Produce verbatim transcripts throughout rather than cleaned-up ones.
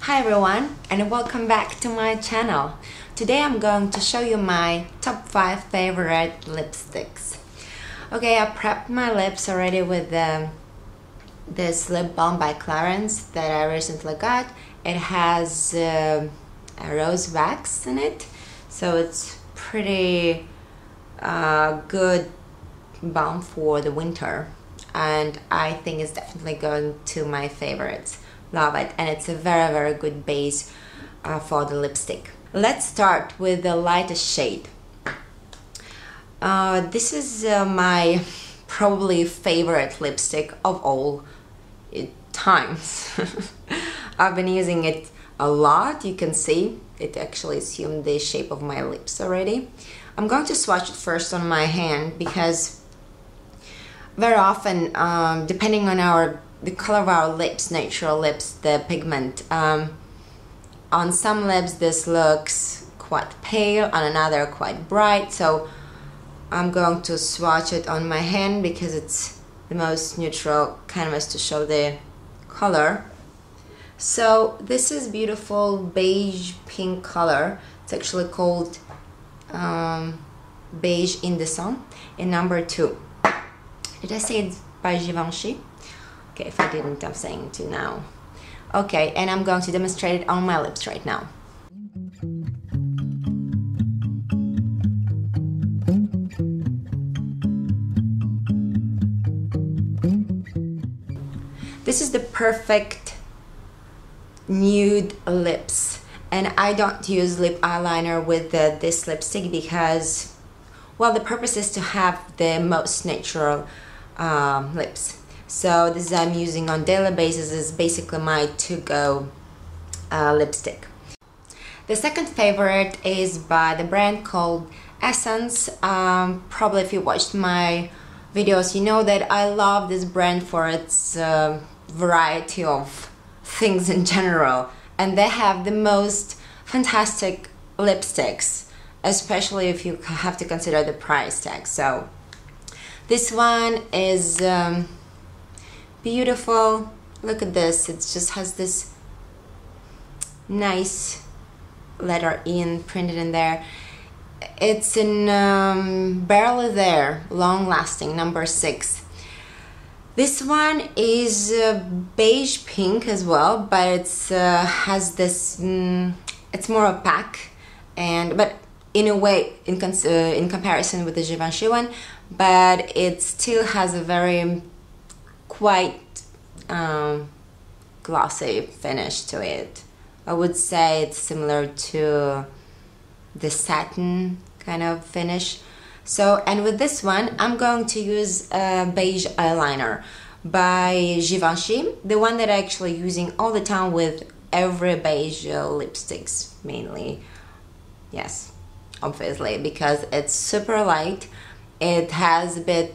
Hi everyone, and welcome back to my channel. Today I'm going to show you my top five favorite lipsticks. Okay, I prepped my lips already with the, this lip balm by Clarins that I recently got. It has uh, a rose wax in it, so it's pretty uh, good balm for the winter, and I think it's definitely going to my favorites. Love it, and it's a very very good base uh, for the lipstick. Let's start with the lightest shade. Uh, this is uh, my probably favorite lipstick of all times. I've been using it a lot. You can see it actually assumed the shape of my lips already. I'm going to swatch it first on my hand, because very often um, depending on our the color of our lips, natural lips, the pigment. Um, on some lips this looks quite pale, on another quite bright, so I'm going to swatch it on my hand because it's the most neutral canvas to show the color. So this is beautiful beige pink color. It's actually called um, Beige in the Sun in number two. Did I say it's by Givenchy? Okay, if I didn't, I'm saying to now. Okay, and I'm going to demonstrate it on my lips right now. This is the perfect nude lips, and I don't use lip eyeliner with the, this lipstick because, well, the purpose is to have the most natural um, lips. So this I'm using on daily basis is basically my to-go uh, lipstick. The second favorite is by the brand called Essence. Um, probably if you watched my videos, you know that I love this brand for its uh, variety of things in general. And they have the most fantastic lipsticks, especially if you have to consider the price tag. So this one is... Um, beautiful. Look at this, it just has this nice letter E printed in there. It's in um, Barely There, Long Lasting, number six. This one is uh, beige pink as well, but it's uh, has this mm, it's more opaque, and but in a way in, cons uh, in comparison with the Givenchy one, but it still has a very quite um, glossy finish to it. I would say it's similar to the satin kind of finish. So, and with this one I'm going to use a beige eyeliner by Givenchy, the one that I'm actually using all the time with every beige lipsticks mainly. Yes, obviously, because it's super light, it has a bit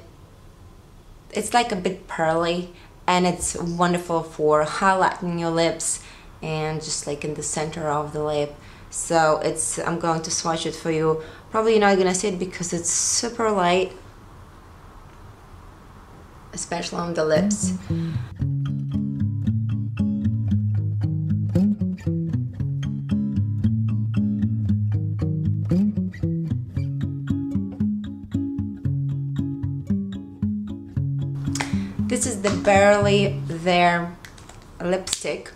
it's like a bit pearly, and it's wonderful for highlighting your lips and just like in the center of the lip. So it's, I'm going to swatch it for you. Probably you're not gonna see it because it's super light, especially on the lips. Mm-hmm. This is the Barely There lipstick.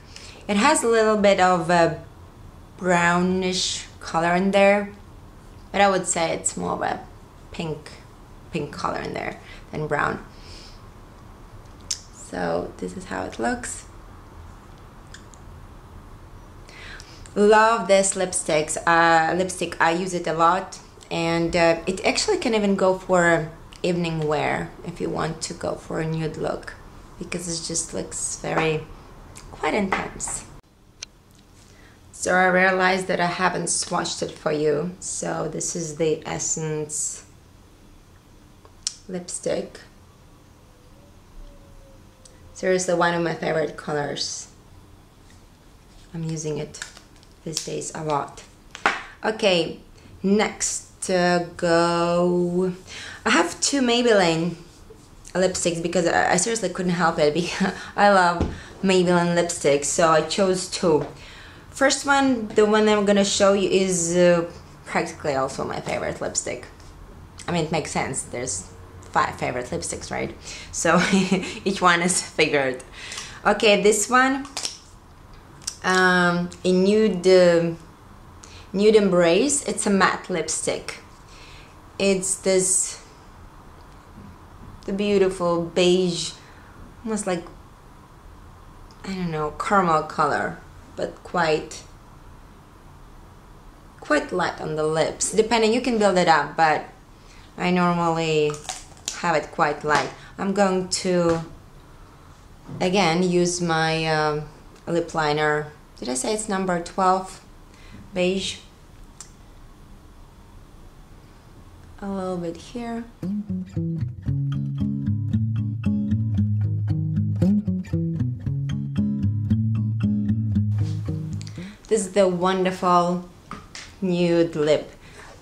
It has a little bit of a brownish color in there, but I would say it's more of a pink pink color in there than brown. So this is how it looks. Love this lipsticks uh, lipstick. I use it a lot, and uh, it actually can even go for evening wear if you want to go for a nude look, because it just looks very quite intense. So I realized that I haven't swatched it for you. So this is the Essence lipstick. Seriously, one of my favorite colors. I'm using it these days a lot. Okay, next uh, go... I have two Maybelline lipsticks because I, I seriously couldn't help it, because I love Maybelline lipsticks, so I chose two. First one, the one I'm gonna show you, is uh, practically also my favorite lipstick. I mean, it makes sense, there's five favorite lipsticks, right? So each one is figured. Okay, this one, um, a nude, uh, nude Embrace. It's a matte lipstick. It's this the beautiful beige, almost like, I don't know, caramel color, but quite quite light on the lips. Depending, you can build it up, but I normally have it quite light. I'm going to again use my um, lip liner. Did I say it's number twelve? Beige. A little bit here. This is the wonderful nude lip.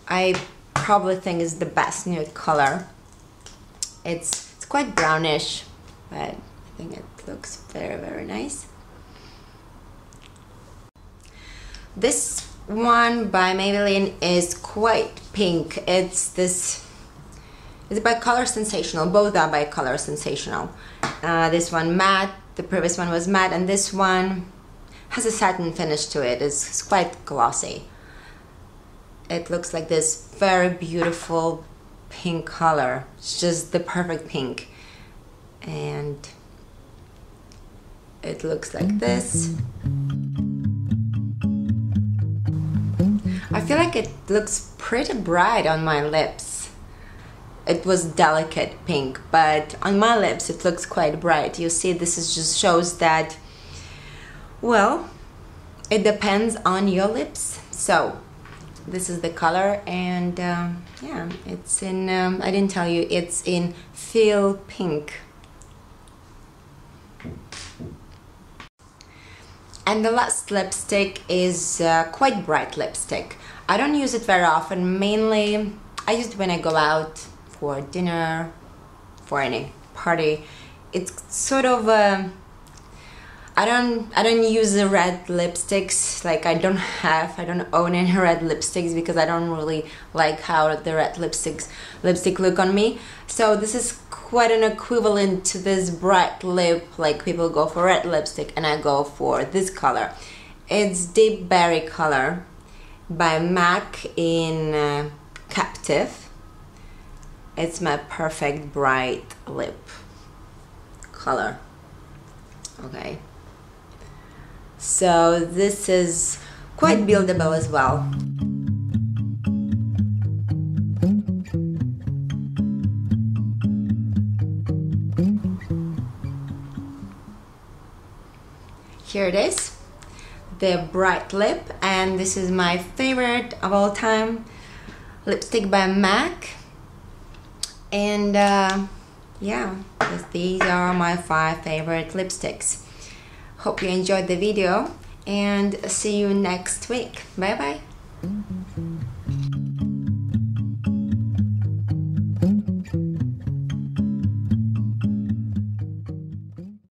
I probably think is the best nude color. It's, it's quite brownish, but I think it looks very, very nice. This one by Maybelline is quite pink. It's this, it's by Color Sensational. Both are by Color Sensational. Uh, this one matte, the previous one was matte, and this one has a satin finish to it. It's, it's quite glossy. It looks like this very beautiful pink color. It's just the perfect pink. And it looks like this. I feel like it looks pretty bright on my lips. It was delicate pink, but on my lips it looks quite bright. You see, this is just shows that, well, it depends on your lips. So this is the color, and um, yeah, it's in, um, I didn't tell you, it's in Feel Pink. And the last lipstick is uh, quite bright lipstick. I don't use it very often. Mainly I use it when I go out for dinner, for any party. It's sort of a, I don't I don't use the red lipsticks, like I don't have I don't own any red lipsticks because I don't really like how the red lipsticks lipstick look on me. So this is quite an equivalent to this bright lip, like people go for red lipstick, and I go for this color. It's Deep Berry Color by M A C in uh, Captive. It's my perfect bright lip color. Okay, so this is quite buildable as well. Here it is, the bright lip, and this is my favorite of all time lipstick by M A C. And uh, yeah, these are my five favorite lipsticks. Hope you enjoyed the video, and see you next week. Bye bye.